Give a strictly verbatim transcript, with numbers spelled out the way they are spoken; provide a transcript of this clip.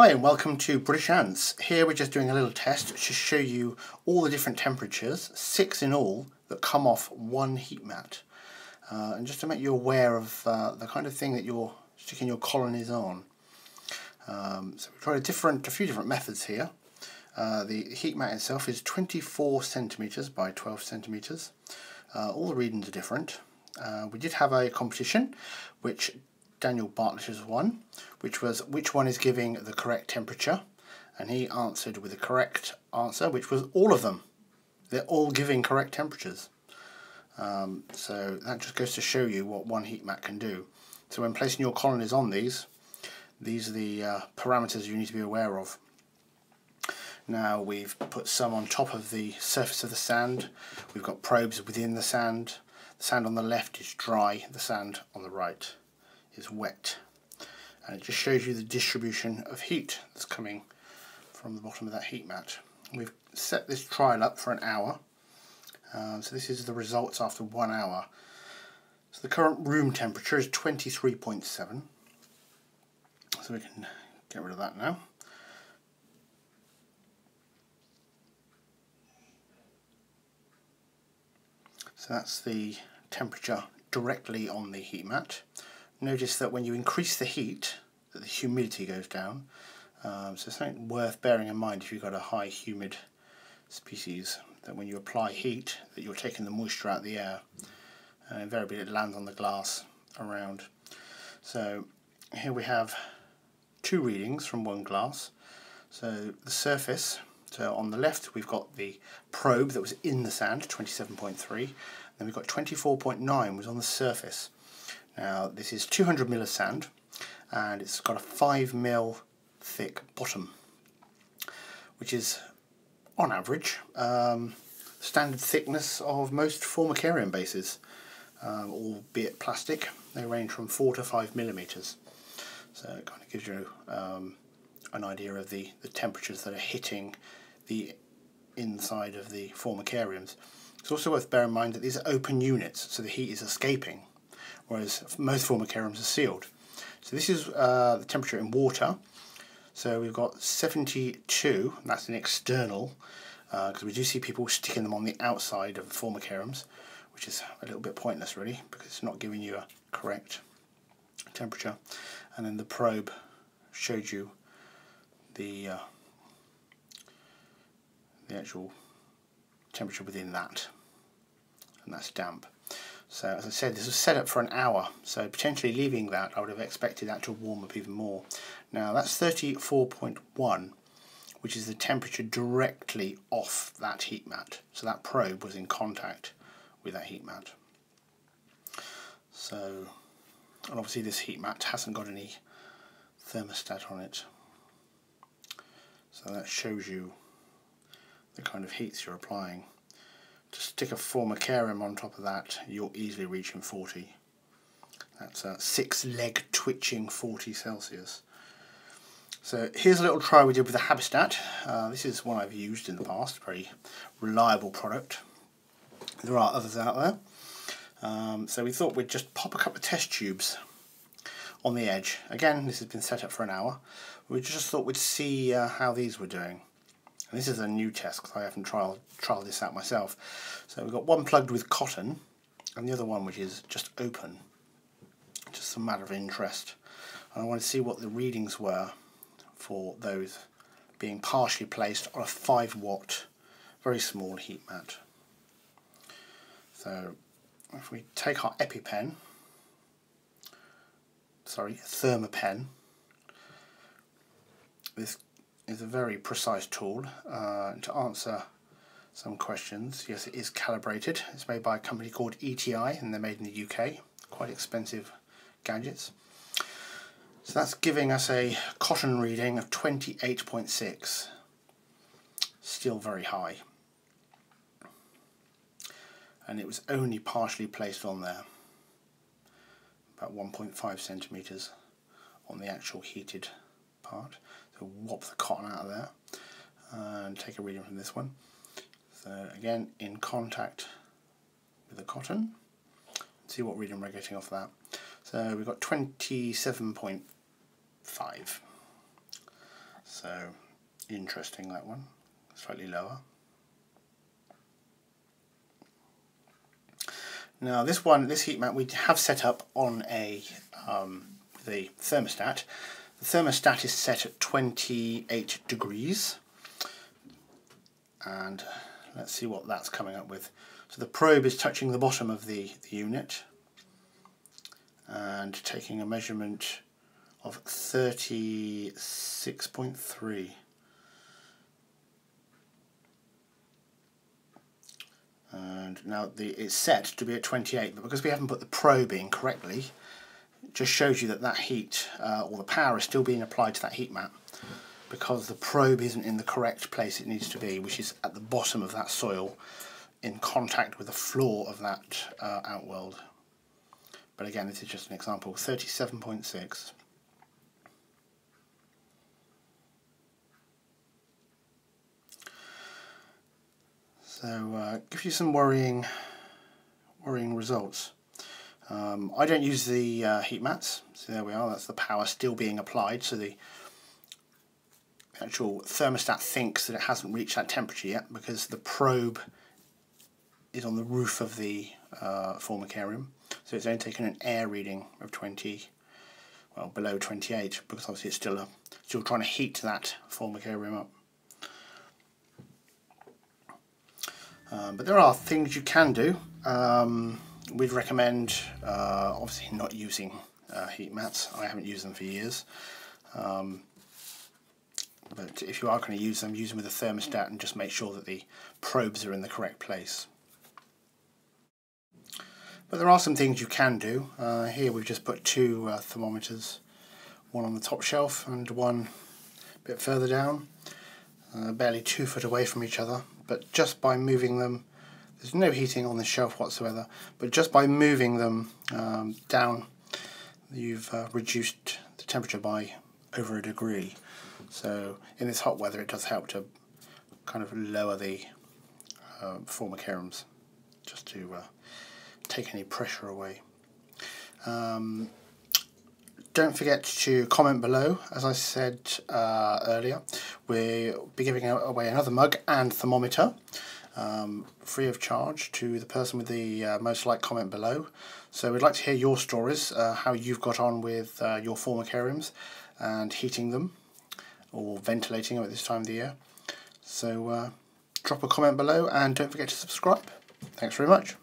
Hi and welcome to British Ants. Here we're just doing a little test to show you all the different temperatures, six in all, that come off one heat mat. Uh, and just to make you aware of uh, the kind of thing that you're sticking your colonies on. Um, so we've tried a, different, a few different methods here. Uh, the heat mat itself is twenty-four centimetres by twelve centimetres. Uh, all the readings are different. Uh, we did have a competition which Daniel Bartlett has won, which was which one is giving the correct temperature, and he answered with the correct answer, which was all of them. They're all giving correct temperatures. Um, so that just goes to show you what one heat mat can do. So when placing your colonies on these, these are the uh, parameters you need to be aware of. Now we've put some on top of the surface of the sand. We've got probes within the sand. The sand on the left is dry, the sand on the right is wet, and it just shows you the distribution of heat that's coming from the bottom of that heat mat. We've set this trial up for an hour, uh, so this is the results after one hour. So the current room temperature is twenty-three point seven, so we can get rid of that now. So that's the temperature directly on the heat mat. Notice that when you increase the heat, that the humidity goes down. Um, so something worth bearing in mind if you've got a high humid species, that when you apply heat, that you're taking the moisture out of the air, and invariably it lands on the glass around. So here we have two readings from one glass. So the surface, so on the left we've got the probe that was in the sand, twenty-seven point three, and then we've got twenty-four point nine was on the surface. Now this is two hundred mil of sand, and it's got a five mil thick bottom, which is on average um, standard thickness of most formicarium bases, um, albeit plastic. They range from four to five millimetres, so it kind of gives you um, an idea of the, the temperatures that are hitting the inside of the formicariums. It's also worth bearing in mind that these are open units, so the heat is escaping, whereas most formicariums are sealed. So this is uh, the temperature in water. So we've got seventy-two, and that's an external, because uh, we do see people sticking them on the outside of the formicariums, which is a little bit pointless really, because it's not giving you a correct temperature. And then the probe showed you the, uh, the actual temperature within that, and that's damp. So as I said, this was set up for an hour, so potentially leaving that, I would have expected that to warm up even more. Now that's thirty-four point one, which is the temperature directly off that heat mat. So that probe was in contact with that heat mat. So, and obviously this heat mat hasn't got any thermostat on it. So that shows you the kind of heats you're applying. To stick a formicarium on top of that, you're easily reaching forty. That's a six leg twitching forty Celsius. So here's a little try we did with the Habistat. Uh, this is one I've used in the past, very reliable product. There are others out there. Um, so we thought we'd just pop a couple of test tubes on the edge. Again, this has been set up for an hour. We just thought we'd see uh, how these were doing. And this is a new test because I haven't trial, trial this out myself. So we've got one plugged with cotton and the other one which is just open. Just a matter of interest. And I want to see what the readings were for those being partially placed on a five watt, very small heat mat. So if we take our EpiPen, sorry, Thermapen, this is a very precise tool uh, to answer some questions. Yes, it is calibrated. It's made by a company called E T I, and they're made in the U K. Quite expensive gadgets. So that's giving us a cotton reading of twenty-eight point six. Still very high. And it was only partially placed on there. About one point five centimetres on the actual heated part. So whop the cotton out of there and take a reading from this one. So again, in contact with the cotton. See what reading we're getting off that. So we've got twenty-seven point five. So interesting, that one, slightly lower. Now this one, this heat map we have set up on a um, the thermostat. The thermostat is set at twenty-eight degrees, and let's see what that's coming up with. So the probe is touching the bottom of the, the unit and taking a measurement of thirty-six point three. And now the, it's set to be at twenty-eight, but because we haven't put the probe in correctly, it just shows you that that heat, uh, or the power, is still being applied to that heat map, because the probe isn't in the correct place it needs to be, which is at the bottom of that soil in contact with the floor of that uh, outworld. But again, this is just an example, thirty-seven point six. So uh, gives you some worrying, worrying results. Um, I don't use the uh, heat mats, so there we are. That's the power still being applied. So the actual thermostat thinks that it hasn't reached that temperature yet because the probe is on the roof of the uh, formicarium. So it's only taken an air reading of twenty, well below twenty-eight, because obviously it's still a, still trying to heat that formicarium up. Um, but there are things you can do. Um, we'd recommend uh, obviously not using uh, heat mats. I haven't used them for years. Um, but if you are going to use them, use them with a thermostat and just make sure that the probes are in the correct place. But there are some things you can do. Uh, here we've just put two uh, thermometers, one on the top shelf and one a bit further down, uh, barely two foot away from each other. But just by moving them, there's no heating on the shelf whatsoever, but just by moving them um, down, you've uh, reduced the temperature by over a degree. So in this hot weather, it does help to kind of lower the uh, formicariums, just to uh, take any pressure away. Um, Don't forget to comment below. As I said uh, earlier, we'll be giving away another mug and thermometer, um, free of charge, to the person with the uh, most liked comment below. So we'd like to hear your stories, uh, how you've got on with uh, your formicariums and heating them, or ventilating them at this time of the year. So uh, drop a comment below and don't forget to subscribe. Thanks very much.